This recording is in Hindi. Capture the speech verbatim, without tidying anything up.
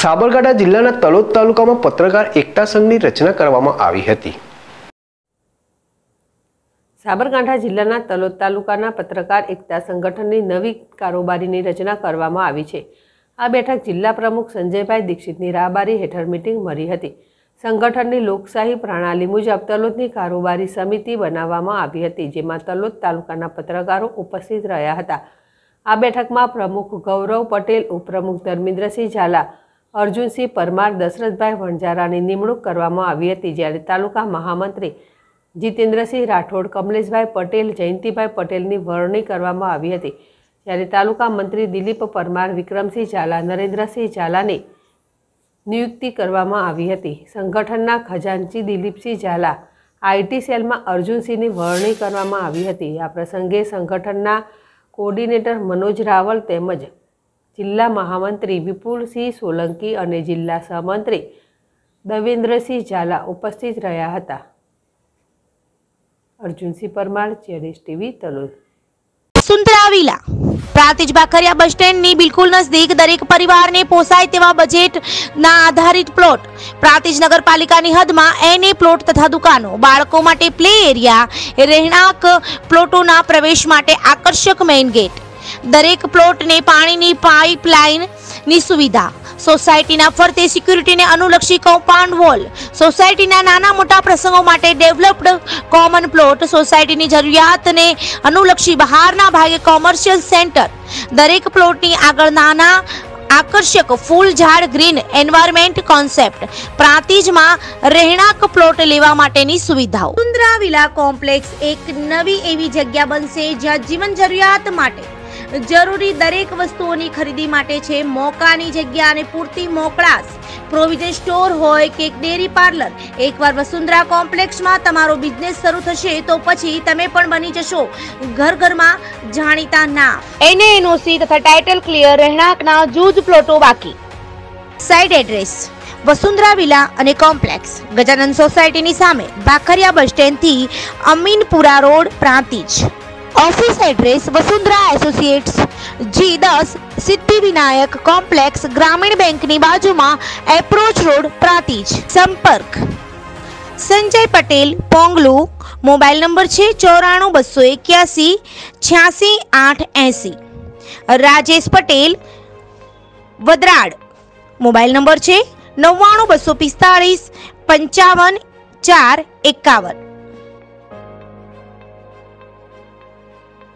સાબરકાંઠા જિલ્લાના તલોદ તાલુકામાં પત્રકાર એકતા સંઘની રચના કરવામાં આવી હતી। સાબરકાંઠા જિલ્લાના તલોદ તાલુકાના પત્રકાર એકતા સંગઠનની નવી કારોબારીની રચના કરવામાં આવી છે। આ બેઠક જિલ્લા પ્રમુખ સંજયભાઈ દીક્ષિતની રાહબારી હેઠળ મીટિંગ મળી હતી। સંગઠનની લોકશાહી પ્રણાલી મુજબ તલોદની કારોબારી સમિતિ બનાવવામાં આવી હતી, જેમાં તલોદ તાલુકાના પત્રકારો ઉપસ્થિત રહ્યા હતા। आ बैठक में प्रमुख गौरव पटेल, उपप्रमुख धर्मेन्द्र सिंह झाला, अर्जुन सिंह परमार, दशरथ भाई वंजारा की निमणूक करवामां आवी हती। ज्यारे तालुका महामंत्री जितेन्द्र सिंह राठौड़, कमलेश भाई पटेल, जयंती भाई पटेल की वरणी करवामां आवी हती। ज्यारे तालुका मंत्री दिलीप परमार, विक्रम सिंह झाला, नरेन्द्र सिंह झाला ने नियुक्ति करवामां आवी हती। संगठन खजांची दिलीप सिंह झाला, आईटी सेल में अर्जुन सिंह की वरणी करवामां आवी हती। आ प्रसंगे संगठन कोर्डिनेटर मनोज रावल तेमज जिला महामंत्री विपुल सिंह सोलंकी और जिला सहमंत्री धर्मेन्द्र सिंह झाला उपस्थित रहा था। Arjun Singh Parmar, cherish TV Talod. Vasundhara villa Prantij Bakhariya bus stand नी बिल्कुल नजदीक दरेक परिवार ने पोसाय तेवा बजेट ना आधारित प्लॉट प्रातिज नगरपालिका नी हद में एने प्लॉट तथा दुकानों बाळको माटे प्ले एरिया रहणाक प्लॉटों ना प्रवेश माटे आकर्षक मेन गेट दरेक प्लॉट ने पानी नी पाइपलाइन नी सुविधा सोसायटी ना फरते सिक्युरिटी ने अनुलक्षी कम्पाउंड वॉल सोसायटी ना नाना मोटा प्रसंगों माटे डेवलप्ड कॉमन प्लॉट सोसायटी नी जरूरियात ने अनुलक्षी बहारना भागे कॉमर्शियल सेंटर दरेक प्लॉट नी आगळ नाना आकर्षक फूल झाड़ ग्रीन एनवायरमेंट कॉन्सेप्ट प्रांतिज में रहणाक प्लॉट लेवा माटेनी सुविधाओं वसुंधरा विला कॉम्प्लेक्स एक नवी एवी जग्या बनशे ज्यां जीवन जरूरियात माटे जरूरी दरेक वस्तुओनी खरीदी माटे छे मोकानी जग्या अने पूरती मोकळास प्रोविजन स्टोर होय के डेरी पार्लर एकवार वसुंधरा कॉम्प्लेक्स में तमारो बिजनेस शुरू थशे तो पछी तमे पण बनी जशो घर घर में जाणीता नाम एने एनओसी तथा टाइटल क्लियर रहणाकना जूज प्लॉटो बाकी साइड एड्रेस वसुंधरा विला अने कॉम्प्लेक्स गजानन सोसायटी नी सामे भाखरिया बस स्टेन्ड थी Aminpura road Prantij. Office address Vasundhara associates G दस सिद्धिविनायक कॉम्प्लेक्स ग्रामीण बैंक नी बाजू में एप्रोच रोड प्रातिज। संपर्क संजय पटेल पोंगलू मोबाइल नंबर छे चौराणु बसो इक्यासी छियासी आठ एसी। राजेश पटेल वदराड मोबाइल नंबर छे नव्वाणु बसो पिस्तालीस पंचावन चार एकावन।